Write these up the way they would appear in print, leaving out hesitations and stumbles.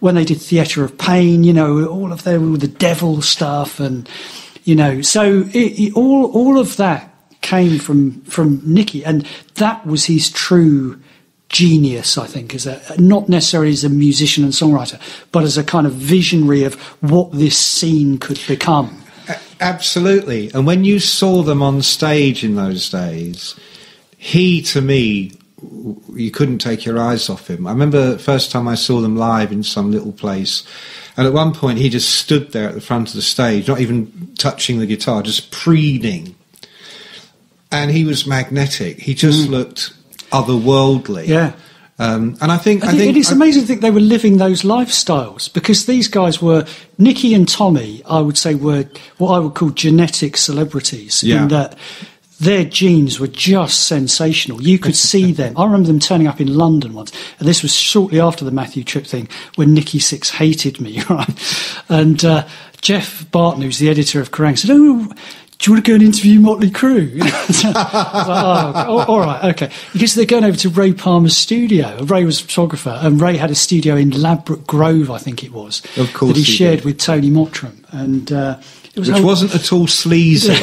when they did Theatre of Pain, you know, all the devil stuff, and you know, so all of that came from Nikki, and that was his true genius, I think, is that not necessarily as a musician and songwriter, but as a kind of visionary of what this scene could become. Absolutely. And when you saw them on stage in those days, he, to me, you couldn't take your eyes off him. I remember the first time I saw them live in some little place, and at one point he just stood there at the front of the stage, not even touching the guitar, just preening. And he was magnetic. He just looked otherworldly. Yeah. And I think it is amazing to think they were living those lifestyles, because these guys were, Nikki and Tommy, I would say, were what I would call genetic celebrities, in that their genes were just sensational. You could see them. I remember them turning up in London once, and this was shortly after the Matthew Tripp thing, when Nikki Sixx hated me, right? And Jeff Barton, who's the editor of Kerrang!, said, "Oh, do you want to go and interview Motley Crue?" So, I was like, oh, all right, okay. Because they're going over to Ray Palmer's studio. Ray was a photographer, and Ray had a studio in Ladbroke Grove, I think it was, of course, that he shared with Tony Mottram. And which wasn't at all sleazy.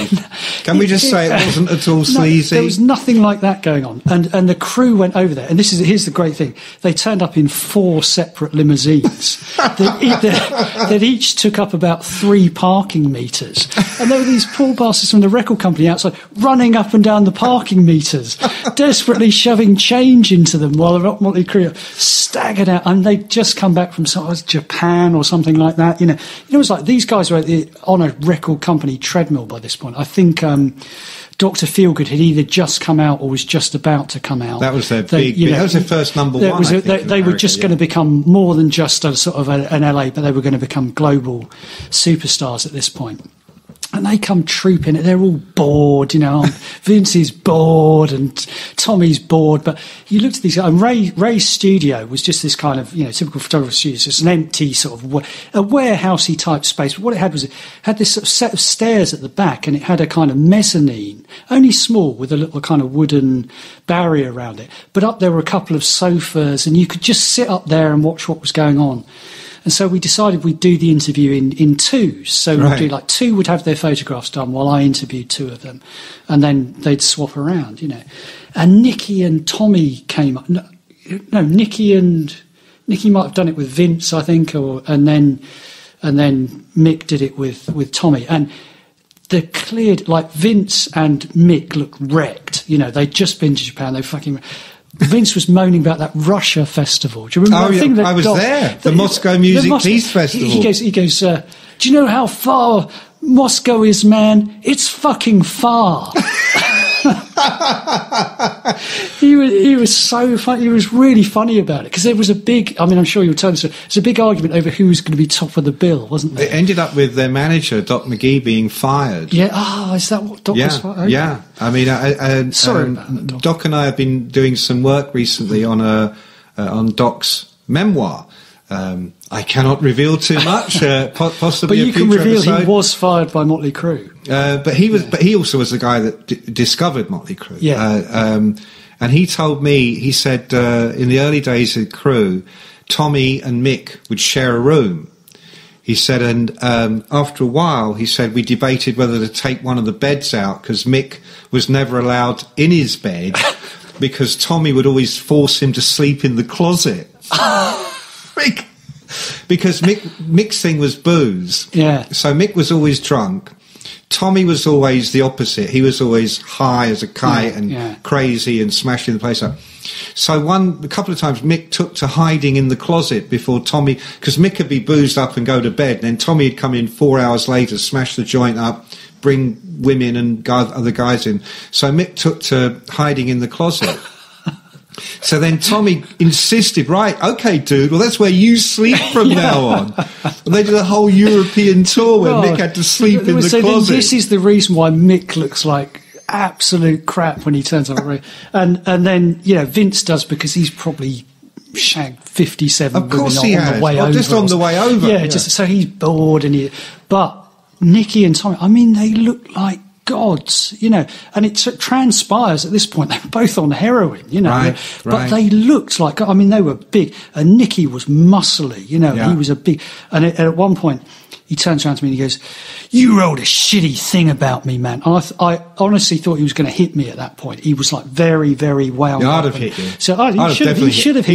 Can we just say it wasn't at all sleazy? There was nothing like that going on. And the crew went over there. And here's the great thing. They turned up in 4 separate limousines that each took up about 3 parking meters. And there were these poor bastards from the record company outside running up and down the parking meters, desperately shoving change into them while the Motley Crue staggered out. And they'd just come back from Japan or something like that. You know, it was like these guys were on a record company treadmill by this point. I think Dr. Feelgood had either just come out or was just about to come out. That was their that was their first number 1. They were just going to become more than just a sort of an LA, but they were going to become global superstars at this point. And they come trooping. They're all bored, you know. Vince's bored and Tommy's bored. But you looked at these guys, and Ray's studio was just this kind of, you know, typical photographer's studio. It's an empty sort of a warehousey type space. But what it had was, it had this sort of set of stairs at the back, and it had a kind of mezzanine, only small, with a little kind of wooden barrier around it. But up there were a couple of sofas, and you could just sit up there and watch what was going on. And so we decided we'd do the interview in twos. So we'd do, like, 2 would have their photographs done while I interviewed 2 of them. And then they'd swap around, you know. And Nikki and Tommy came up. No, Nikki might have done it with Vince, I think, and then Mick did it with Tommy. And the cleared, like, Vince and Mick looked wrecked. You know, they'd just been to Japan. They fucking... Vince was moaning about that Russia festival. Do you remember that thing? That I was there. The Moscow Music Peace Festival. He goes. Do you know how far Moscow is, man? It's fucking far. He was so funny. He was really funny about it, because there was a big, I mean, I'm sure you'll tell us, there's a big argument over who was going to be top of the bill, wasn't there? It ended up with their manager, Doc McGee, being fired. Yeah. Oh, is that what Doc was fired? Okay. Yeah. I mean, sorry about that, Doc and I have been doing some work recently on Doc's memoir. I cannot reveal too much. Possibly, but you can reveal he was fired by Motley Crue. But he also was the guy that discovered Motley Crue. Yeah. And he told me, he said, in the early days of Crue, Tommy and Mick would share a room. He said, and after a while, he said, we debated whether to take one of the beds out, because Mick was never allowed in his bed because Tommy would always force him to sleep in the closet. Because Mick's thing was booze. Yeah. So Mick was always drunk. Tommy was always the opposite. He was always high as a kite and crazy and smashing the place up. So a couple of times Mick took to hiding in the closet before Tommy, because Mick would be boozed up and go to bed, and then Tommy would come in 4 hours later, smash the joint up, bring women and other guys in. So Mick took to hiding in the closet. So then Tommy insisted, right, okay, dude, well, that's where you sleep from now on. And they did a whole European tour where Mick had to sleep in the closet. This is the reason why Mick looks like absolute crap when he turns up. And then, you know, Vince does, because he's probably shagged 57 women on the way over. Just on the way over. Yeah, so he's bored. But Nikki and Tommy, I mean, they look like gods, you know, and it transpires at this point they were both on heroin, you know, but they looked like, I mean, they were big, and Nikki was muscly, you know, he was a big, and at one point he turns around to me and he goes, "You wrote a shitty thing about me, man." And I honestly thought he was going to hit me at that point. He was like very, very wound up. I'd have hit you. So I, he should have hit you.